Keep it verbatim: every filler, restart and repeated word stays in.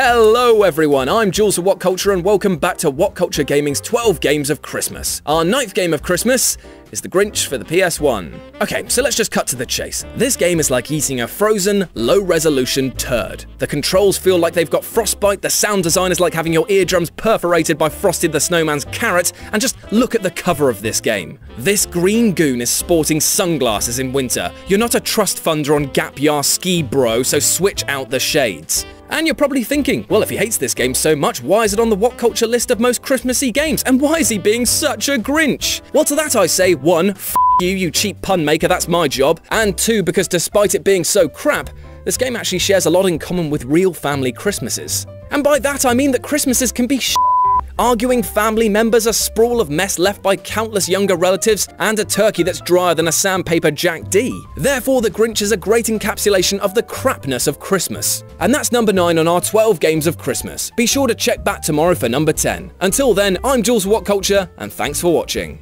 Hello everyone, I'm Jules of What Culture and welcome back to What Culture Gaming's twelve Games of Christmas. Our ninth game of Christmas is The Grinch for the P S one. Okay, so let's just cut to the chase. This game is like eating a frozen, low-resolution turd. The controls feel like they've got frostbite, the sound design is like having your eardrums perforated by Frosty the Snowman's carrot, and just look at the cover of this game. This green goon is sporting sunglasses in winter. You're not a trust funder on Gap Yar Ski Bro, so switch out the shades. And you're probably thinking, well, if he hates this game so much, why is it on the What Culture list of most Christmassy games? And why is he being such a Grinch? Well, to that I say, one, f*** you, you cheap pun maker, that's my job. And two, because despite it being so crap, this game actually shares a lot in common with real family Christmases. And by that I mean that Christmases can be sh**. Arguing family members, a sprawl of mess left by countless younger relatives, and a turkey that's drier than a sandpaper Jack D. Therefore, The Grinch is a great encapsulation of the crapness of Christmas. And that's number nine on our twelve Games of Christmas. Be sure to check back tomorrow for number ten. Until then, I'm Jules What Culture, and thanks for watching.